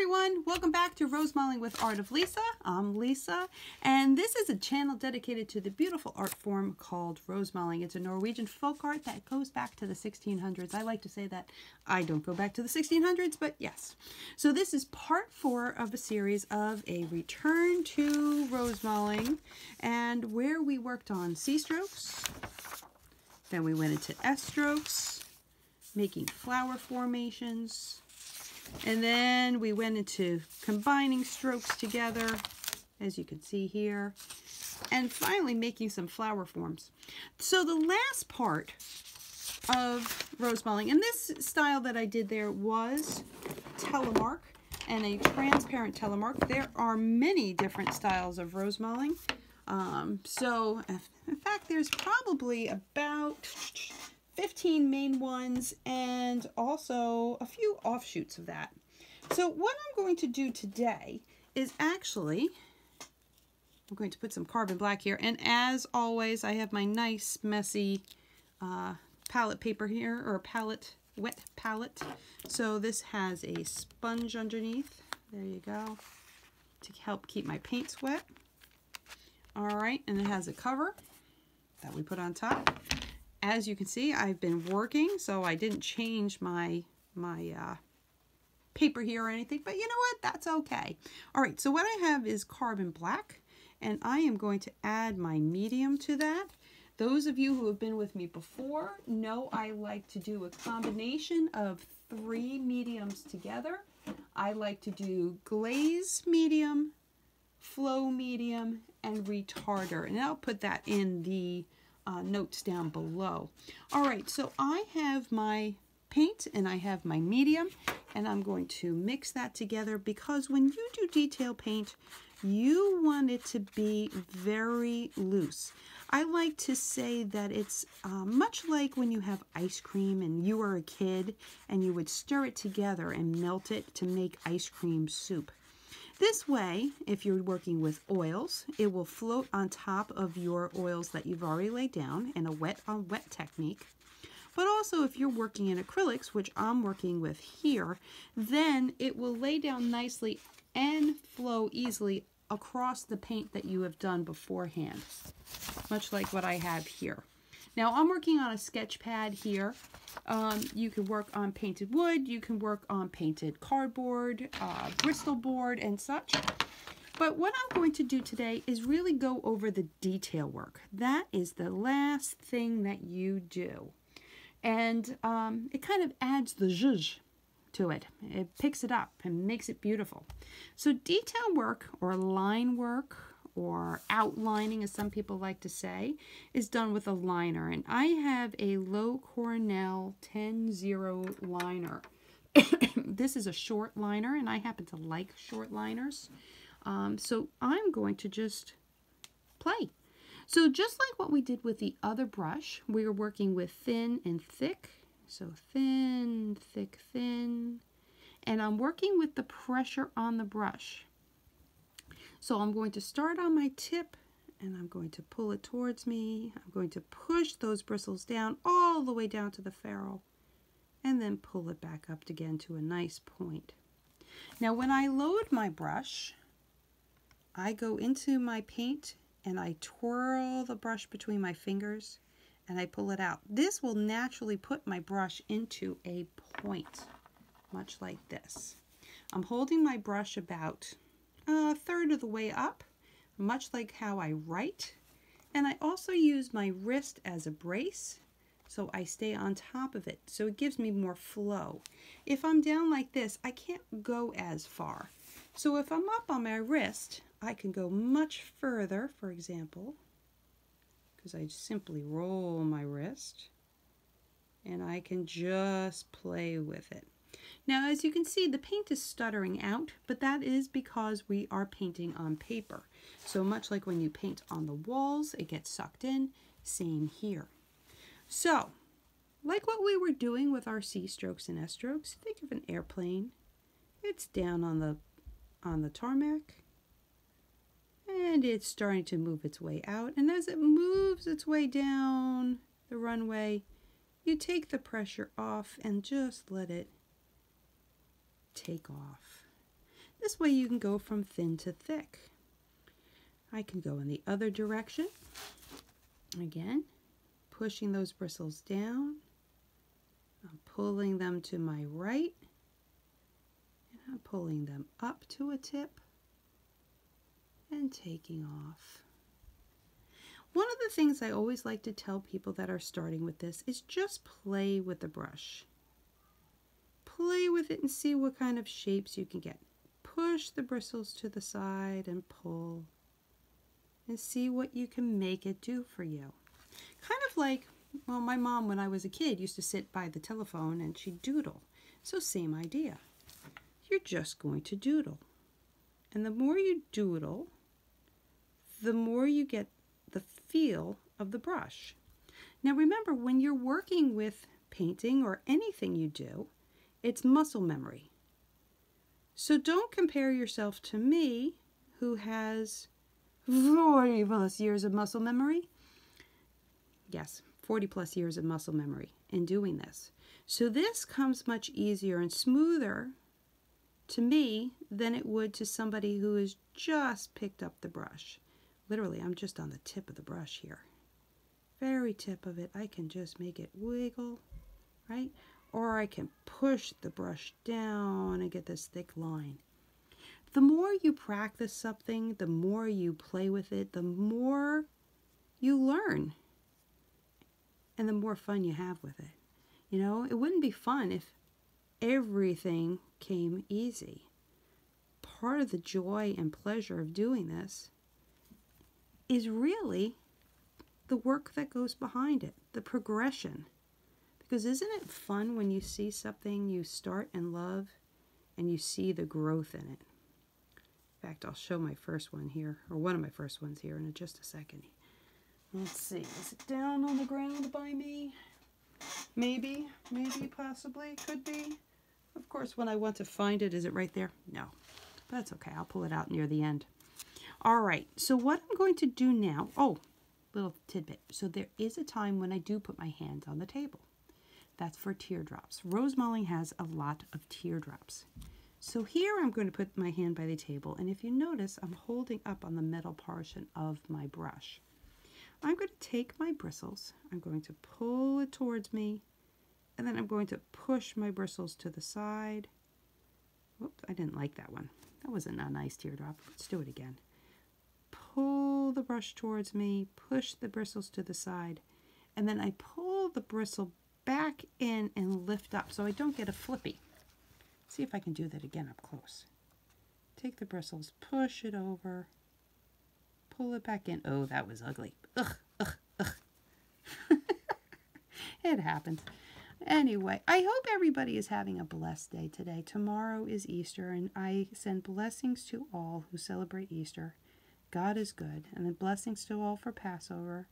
everyone, welcome back to Rosemaling with Art of Lise. I'm Lisa, and this is a channel dedicated to the beautiful art form called Rosemaling. It's a Norwegian folk art that goes back to the 1600s. I like to say that I don't go back to the 1600s, but yes. So this is part 4 of a series of a return to Rosemaling, and where we worked on C strokes, then we went into S strokes, making flower formations, and then we went into combining strokes together, as you can see here, and finally making some flower forms. So the last part of Rosemaling, and this style that I did there was Telemark, and a transparent Telemark. There are many different styles of Rosemaling. So in fact, there's probably about 15 main ones and also a few offshoots of that. So what I'm going to do today is actually, I'm going to put some carbon black here. And as always, I have my nice messy palette paper here, or palette, wet palette. So this has a sponge underneath. There you go, to help keep my paints wet. All right, and it has a cover that we put on top. As you can see, I've been working, so I didn't change my paper here or anything, but you know what? That's okay. All right, so what I have is carbon black, and I am going to add my medium to that. Those of you who have been with me before know I like to do a combination of 3 mediums together. I like to do glaze medium, flow medium, and retarder, and I'll put that in the notes down below. All right, so I have my paint and I have my medium, and I'm going to mix that together, because when you do detail paint, you want it to be very loose. I like to say that it's much like when you have ice cream and you were a kid and you would stir it together and melt it to make ice cream soup. This way, if you're working with oils, it will float on top of your oils that you've already laid down in a wet-on-wet technique. But also, if you're working in acrylics, which I'm working with here, then it will lay down nicely and flow easily across the paint that you have done beforehand, much like what I have here. Now, I'm working on a sketch pad here. You can work on painted wood, you can work on painted cardboard, Bristol board, and such. But what I'm going to do today is really go over the detail work. That is the last thing that you do. And it kind of adds the zhuzh to it. It picks it up and makes it beautiful. So detail work, or line work, or outlining, as some people like to say, is done with a liner. And I have a Loew Cornell 10-0 liner. This is a short liner, and I happen to like short liners. So I'm going to just play. So just like what we did with the other brush, we were working with thin and thick. So thin, thick, thin. And I'm working with the pressure on the brush. So I'm going to start on my tip, and I'm going to pull it towards me. I'm going to push those bristles down all the way down to the ferrule, and then pull it back up again to a nice point. Now, when I load my brush, I go into my paint and I twirl the brush between my fingers and I pull it out. This will naturally put my brush into a point, much like this. I'm holding my brush about a third of the way up, much like how I write. And I also use my wrist as a brace, so I stay on top of it, so it gives me more flow. If I'm down like this, I can't go as far. So if I'm up on my wrist, I can go much further, for example, because I just simply roll my wrist, and I can just play with it. Now, as you can see, the paint is stuttering out, but that is because we are painting on paper. So much like when you paint on the walls, it gets sucked in, same here. So, like what we were doing with our C strokes and S strokes, think of an airplane. It's down on the tarmac, and it's starting to move its way out. And as it moves its way down the runway, you take the pressure off and just let it take off. This way you can go from thin to thick. I can go in the other direction, again, pushing those bristles down. I'm pulling them to my right, and I'm pulling them up to a tip and taking off. One of the things I always like to tell people that are starting with this is just play with the brush. Play with it and see what kind of shapes you can get. Push the bristles to the side and pull and see what you can make it do for you. Kind of like, well, my mom when I was a kid used to sit by the telephone and she'd doodle. So same idea. You're just going to doodle. And the more you doodle, the more you get the feel of the brush. Now remember, when you're working with painting or anything you do, it's muscle memory. So don't compare yourself to me, who has 40+ years of muscle memory. Yes, 40+ years of muscle memory in doing this. So this comes much easier and smoother to me than it would to somebody who has just picked up the brush. Literally, I'm just on the tip of the brush here. Very tip of it. I can just make it wiggle, right? Or I can push the brush down and get this thick line. The more you practice something, the more you play with it, the more you learn and the more fun you have with it. You know, it wouldn't be fun if everything came easy. Part of the joy and pleasure of doing this is really the work that goes behind it, the progression. Because isn't it fun when you see something you start and love and you see the growth in it? In fact, I'll show my first one here, or one of my first ones here in just a second. Let's see, is it down on the ground by me? Maybe, possibly, could be. Of course, when I want to find it, is it right there? No, but that's okay. I'll pull it out near the end. All right, so what I'm going to do now, oh, little tidbit. So there is a time when I do put my hands on the table. That's for teardrops. Rosemaling has a lot of teardrops. So here I'm going to put my hand by the table, and if you notice, I'm holding up on the metal portion of my brush. I'm going to take my bristles, I'm going to pull it towards me, and then I'm going to push my bristles to the side. Whoops, I didn't like that one. That wasn't a nice teardrop. Let's do it again. Pull the brush towards me, push the bristles to the side, and then I pull the bristle back in and lift up so I don't get a flippy. See if I can do that again up close. Take the bristles, push it over, pull it back in. Oh, that was ugly. Ugh, ugh, ugh. It happens. Anyway, I hope everybody is having a blessed day today. Tomorrow is Easter, and I send blessings to all who celebrate Easter. God is good, and the blessings to all for Passover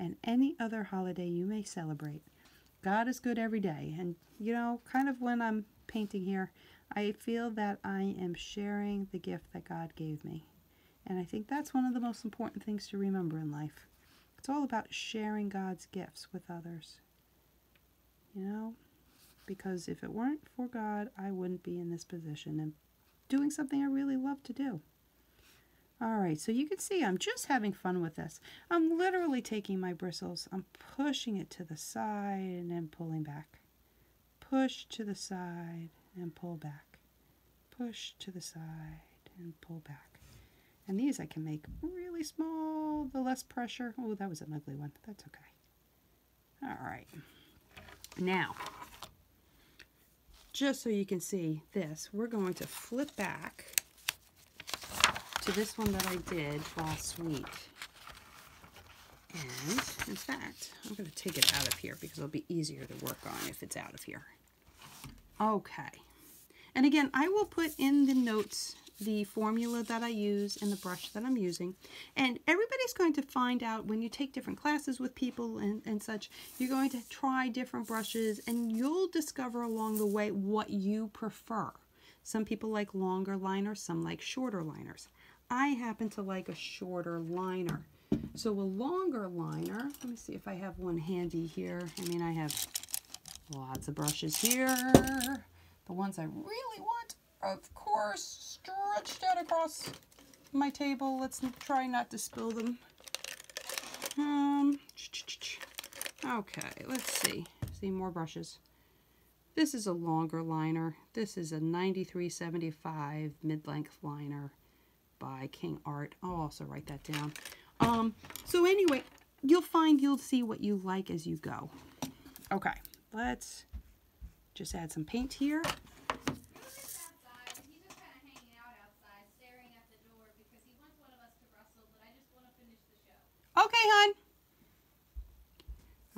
and any other holiday you may celebrate. God is good every day, and you know, kind of when I'm painting here, I feel that I am sharing the gift that God gave me. And I think that's one of the most important things to remember in life. It's all about sharing God's gifts with others. You know, because if it weren't for God, I wouldn't be in this position and doing something I really love to do. All right, so you can see I'm just having fun with this. I'm literally taking my bristles, I'm pushing it to the side and then pulling back. Push to the side and pull back. Push to the side and pull back. And these I can make really small, the less pressure. Oh, that was an ugly one, but that's okay. All right. Now, just so you can see this, we're going to flip back to this one that I did last week. And, in fact, I'm going to take it out of here because it'll be easier to work on if it's out of here. Okay. And again, I will put in the notes the formula that I use and the brush that I'm using. And everybody's going to find out when you take different classes with people and such, you're going to try different brushes and you'll discover along the way what you prefer. Some people like longer liners, some like shorter liners. I happen to like a shorter liner. So a longer liner, let me see if I have one handy here. I mean, I have lots of brushes here. The ones I really want of course, stretched out across my table. Let's try not to spill them. Okay, let's see. See, more brushes. This is a longer liner. This is a 9375 mid-length liner by King Art. I'll also write that down. So anyway, you'll see what you like as you go. Okay, let's just add some paint here. Okay, hon.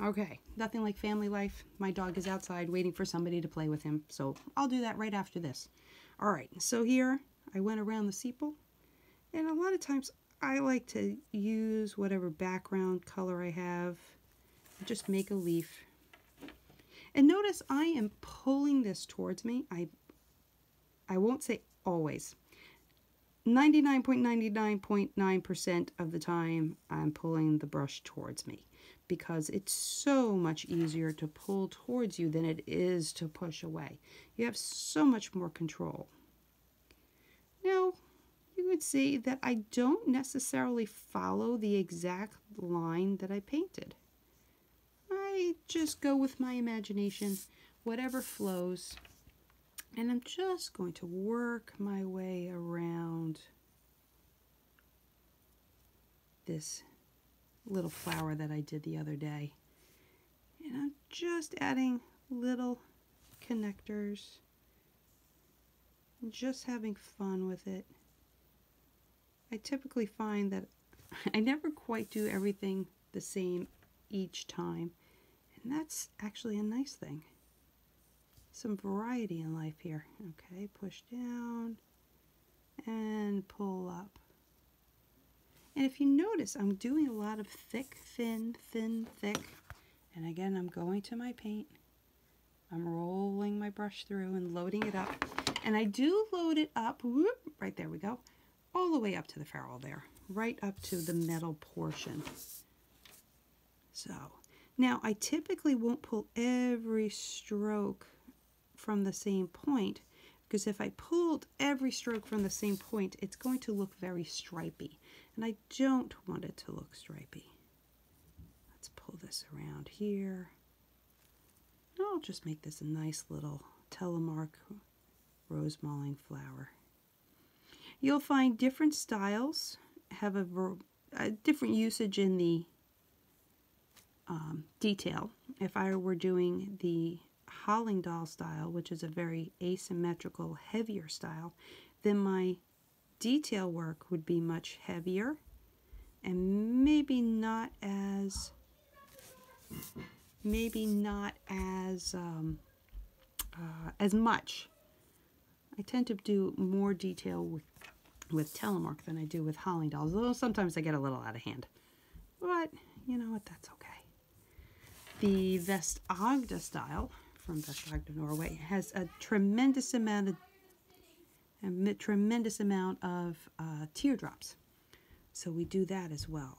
Okay, nothing like family life. My dog is outside waiting for somebody to play with him, so I'll do that right after this. All right, so here I went around the sepal, and a lot of times I like to use whatever background color I have, just make a leaf. And notice I am pulling this towards me. I won't say always. 99.99.9% of the time I'm pulling the brush towards me because it's so much easier to pull towards you than it is to push away. You have so much more control. Now, you would see that I don't necessarily follow the exact line that I painted. I just go with my imagination, whatever flows. And I'm just going to work my way around this little flower that I did the other day. And I'm just adding little connectors and just having fun with it. I typically find that I never quite do everything the same each time. And that's actually a nice thing. Some variety in life here. Okay, push down and pull up. And if you notice, I'm doing a lot of thick, thin, thin, thick. And again, I'm going to my paint. I'm rolling my brush through and loading it up. And I do load it up, whoop, right there we go, all the way up to the ferrule there, right up to the metal portion. So, now I typically won't pull every stroke from the same point, because if I pulled every stroke from the same point, it's going to look very stripy, and I don't want it to look stripy. Let's pull this around here. I'll just make this a nice little Telemark Rosemaling flower. You'll find different styles have a different usage in the detail. If I were doing the Hallingdal style, which is a very asymmetrical, heavier style, then my detail work would be much heavier and maybe not as much. I tend to do more detail with Telemark than I do with Hallingdal, although sometimes I get a little out of hand. But you know what? That's okay. The Vest-Agder style from Vest-Agder, Norway, has a tremendous amount of teardrops, so we do that as well.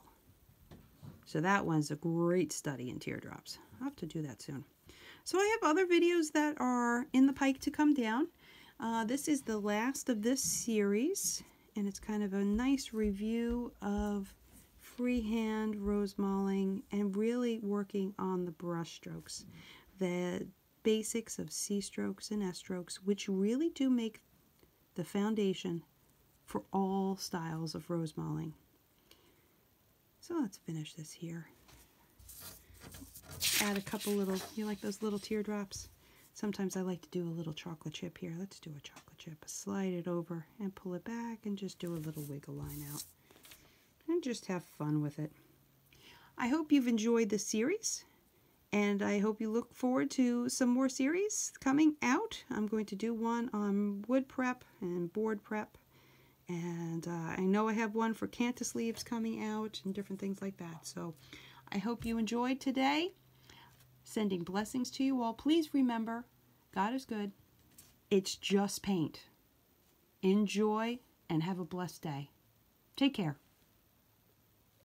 So that one's a great study in teardrops. I'll have to do that soon. So I have other videos that are in the pike to come down. This is the last of this series, and it's kind of a nice review of freehand rosemaling and really working on the brush strokes, the basics of C strokes and S strokes, which really do make the foundation for all styles of rosemaling. So let's finish this here. Add a couple little, you like those little teardrops? Sometimes I like to do a little chocolate chip here. Let's do a chocolate chip. Slide it over and pull it back and just do a little wiggle line out. And just have fun with it. I hope you've enjoyed this series. And I hope you look forward to some more series coming out. I'm going to do one on wood prep and board prep. And I know I have one for cantus leaves coming out and different things like that. So I hope you enjoyed today. Sending blessings to you all. Please remember, God is good. It's just paint. Enjoy and have a blessed day. Take care.